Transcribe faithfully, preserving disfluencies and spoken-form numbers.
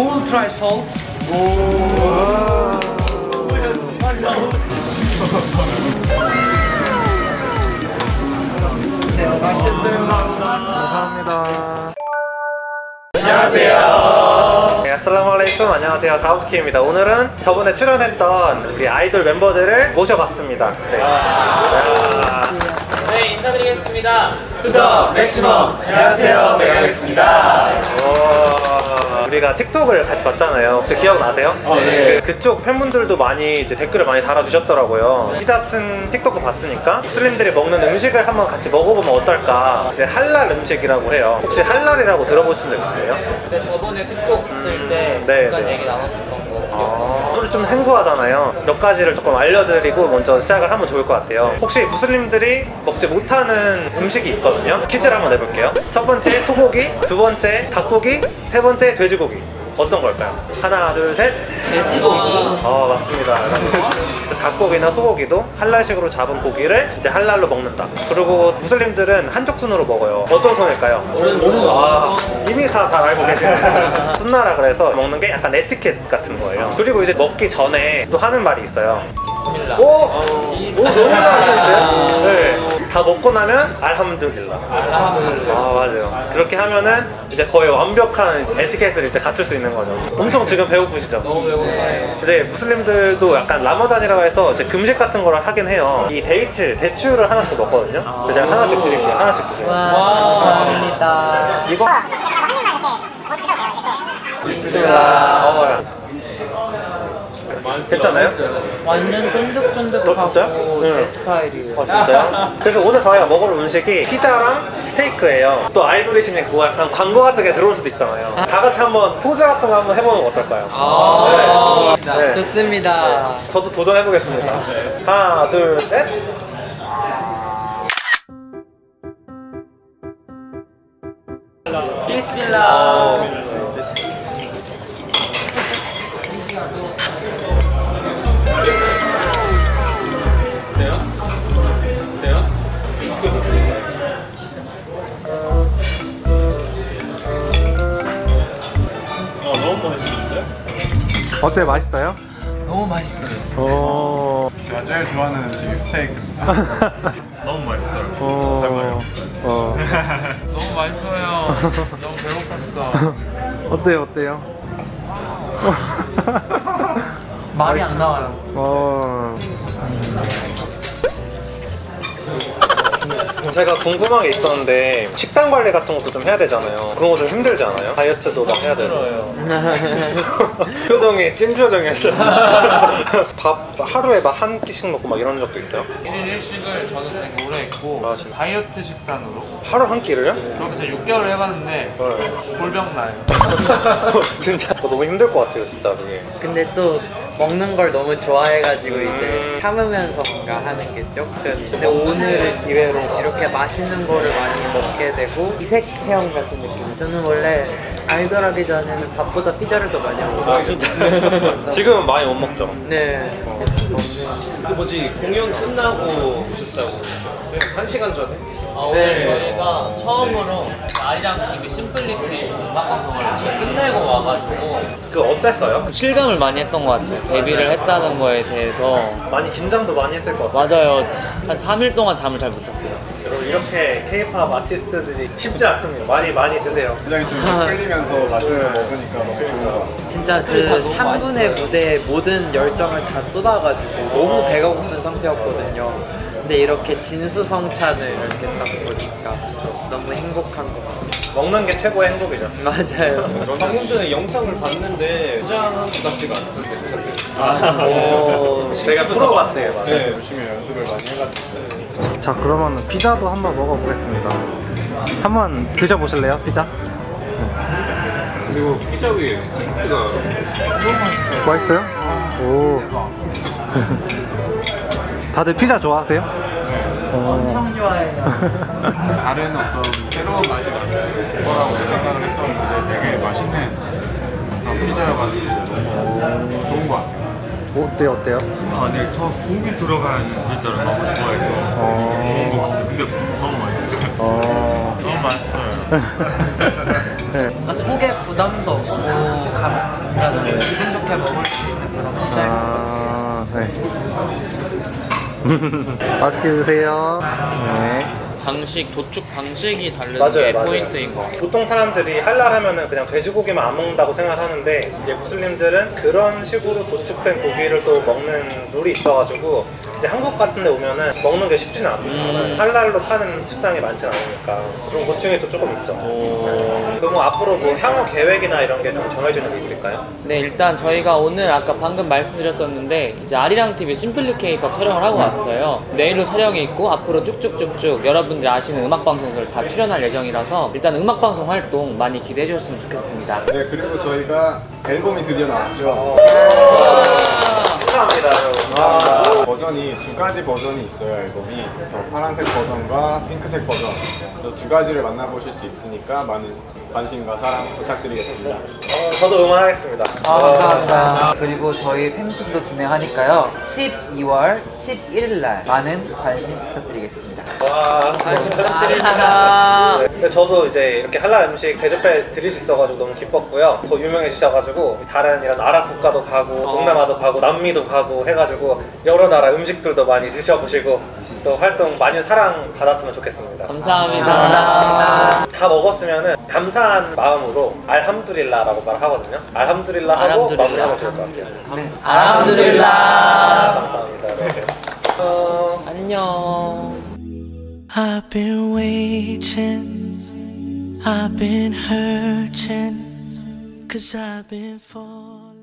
ultra salt. 맛있게 드세요. 감사합니다. 안녕하세요. 네, 아슬라무알레이쿰. 안녕하세요. 다우프키입니다. 오늘은 저번에 출연했던 우리 아이돌 멤버들을 모셔봤습니다. 네. 네, 인사드리겠습니다. 투더 맥시멈. 안녕하세요. 맥하겠습니다. 우리가 틱톡을 같이 봤잖아요. 혹시 기억나세요? 어, 네. 그, 그쪽 팬분들도 많이 이제 댓글을 많이 달아주셨더라고요. 히잡슨 네. 틱톡도 봤으니까 무슬림들이 먹는 음식을 한번 같이 먹어보면 어떨까. 이제 할랄 음식이라고 해요. 혹시 할랄이라고 들어보신 적 있으세요? 네, 저번에 틱톡 봤을 때 잠깐 음, 네, 얘기 나눴었던 거. 아, 오늘 좀 생소하잖아요. 몇 가지를 조금 알려드리고 먼저 시작을 하면 좋을 것 같아요. 혹시 무슬림들이 먹지 못하는 음식이 있거든요. 퀴즈를 한번 내볼게요. 첫 번째 소고기, 두 번째 닭고기, 세 번째 돼지고기. 고기. 어떤 걸까요? 하나, 둘, 셋. 돼지고기. 어, 맞습니다. 닭고기나 소고기도 할랄식으로 잡은 고기를 이제 할랄로 먹는다. 그리고 무슬림들은 한쪽 손으로 먹어요. 어떤 손일까요? 오른손. 아, 이미 다 잘 알고 계세요. 순나라 그래서 먹는 게 약간 에티켓 같은 거예요. 그리고 이제 먹기 전에 또 하는 말이 있어요. 비스밀라. 오! 오, 너무 잘하시는데요? 네. 다 먹고 나면 알함두릴라. 알함두릴라. 아, 맞아요. 그렇게 하면은 이제 거의 완벽한 에티켓을 이제 갖출 수 있는 거죠. 엄청 지금 배고프시죠? 너무 배고파요. 이제 무슬림들도 약간 라마단이라고 해서 이제 금식 같은 거를 하긴 해요. 이 데이트, 대추를 하나씩 먹거든요. 아, 그래서 제가 하나씩 드릴게요. 하나씩 드세요. 와, 감사합니다. 이거 비스밀라. 어, 괜찮아요? 완전 쫀득쫀득하고 제 스타일이에요. 아, 진짜요? 그래서 오늘 저희가 먹을 음식이 피자랑 스테이크예요. 또 아이돌이시니까 약간 광고 같은 게 들어올 수도 있잖아요. 다 같이 한번 포즈 같은 거 한번 해보는 거 어떨까요? 아, 네. 네. 좋습니다. 네. 저도 도전해보겠습니다. 하나, 둘, 셋. 비스밀라. 어때? 맛있어요? 너무 맛있어요. 어... 제가 제일 좋아하는 음식이 스테이크입니다. 너무 맛있어요. 어... 어... 어... 너무 맛있어요. 너무 배고팠어. 어때요? 어때요? 말이 안 나와요. 어... 제가 궁금한 게 있었는데 식단 관리 같은 것도 좀 해야 되잖아요. 그런 거 좀 힘들지 않아요? 다이어트도 막 해야 돼요. 표정이 찐 표정이었어요. 밥 하루에 막 한 끼씩 먹고 막 이런 적도 있어요? 일일 일식을 저는 되게 오래 했고. 아, 다이어트 식단으로 하루 한 끼를요? 네. 그러면서 육 개월을 해봤는데 네. 골병 나요. 진짜 너무 힘들 것 같아요 진짜 그게. 근데 또 먹는 걸 너무 좋아해가지고 음... 이제 참으면서 뭔가 하는 게 조금. 근데 오늘을 기회로 이렇게 맛있는 거를 많이 먹게 되고 이색 체험 같은 느낌. 저는 원래 아이돌 하기 전에는 밥보다 피자를 더 많이 먹었어요. 아, 진짜? 지금은 많이 못 먹죠? 네. 그 뭐지, 공연 끝나고 오셨다고 한 시간 전에? 아, 오늘 네. 저희가 처음으로 네. 아리랑 티비 심플리 K 음악 방송을 끝내고 와가지고 그 어땠어요? 실감을 많이 했던 것 같아요. 데뷔를 맞아요. 했다는 거에 대해서 많이 긴장도 많이 했을 것 같아요. 맞아요. 한 삼 일 동안 잠을 잘 못 잤어요. 여러분 이렇게 K-팝 아티스트들이 쉽지 않습니다. 많이 많이 드세요. 굉장히 좀 풀리면서 맛있는 거 먹으니까 먹고 진짜 그 삼 분의 무대에 모든 열정을 다 쏟아가지고 너무 배가 고픈 상태였거든요. 근데 이렇게 진수성찬을 이렇게 딱 보니까 너무 행복한 것 같아요. 먹는 게 최고의 행복이죠. 맞아요. 방금 전에 영상을 봤는데 포장 같지가 않던데. 아, 오, 제가 프로 같아요. 맞아요. 네, 열심히 연습을 많이 해가지고. 자, 그러면 피자도 한번 먹어보겠습니다. 한번 드셔보실래요, 피자? 네. 그리고 피자 위에 스테이크가 너무 맛있어요. 맛있어요? 아, 오. 다들 피자 좋아하세요? 네. 엄청 좋아해요. 다른 어떤 새로운 맛이 났을 거라고 생각을 했었는데 되게 맛있는 피자여가지고 너무 좋은 것 같아요. 어때요? 어때요? 아, 네. 저 고기 들어가 있는 피자를 너무 좋아해서 어... 좋은 것 같아요. 근데 너무 맛있어요. 어... 너무 맛있어요. 그러니까 속에 부담도 없고 감, 그러니까 기분 좋게 먹을 수 있는 그런 컵쌀. 아, 네. 맛있게 드세요. 네. 방식, 도축 방식이 다른 맞아요, 게 맞아요. 포인트인 것 같아요. 보통 사람들이 할랄 하면은 그냥 돼지고기만 안 먹는다고 생각하는데 이제 무슬림들은 그런 식으로 도축된 고기를 또 먹는 룰이 있어가지고 이제 한국 같은 데 오면은 먹는 게 쉽진 않아요. 음. 할랄로 파는 식당이 많진 않으니까 그런 고충이 또 조금 있죠. 오. 그럼 뭐 앞으로 뭐 향후 계획이나 이런 게 좀 정해지는 게 있을까요? 네, 일단 저희가 오늘 아까 방금 말씀드렸었는데 이제 아리랑 티비 심플리 K-팝 촬영을 하고 왔어요. 내일로 촬영이 있고 앞으로 쭉쭉쭉쭉 여러 분들이 아시는 음악방송들 다 출연할 예정이라서 일단 음악방송 활동 많이 기대해 주셨으면 좋겠습니다. 네, 그리고 저희가 앨범이 드디어 나왔죠. 감사합니다. 아, 버전이 두 가지 버전이 있어요. 앨범이 그래서 파란색 버전과 핑크색 버전 두 가지를 만나보실 수 있으니까 많은 관심과 사랑 부탁드리겠습니다. 어, 저도 응원하겠습니다. 아, 감사합니다. 그리고 저희 팬심도 진행하니까요 십이월 십일일날 많은 관심 부탁드리겠습니다. 와, 관심 부탁드립니다. 네, 저도 이제 이렇게 할랄 음식 대접해 드릴 수 있어가지고 너무 기뻤고요. 더 유명해지셔가지고 다른 이런 아랍 국가도 가고 동남아도 가고 남미도 가고 해가지고 여러 나라 음식들도 많이 드셔보시고 또 활동 많이 사랑 받았으면 좋겠습니다. 감사합니다. 감사합니다. 다 먹었으면은 감사한 마음으로 알함두릴라라고 말하거든요. 알함두릴라 하고 마무리하면 좋을 것 같아요. 네. 알함두릴라. 감사합니다. 네. 어... 안녕. I've been waiting, I've been hurting, 'cause I've been falling.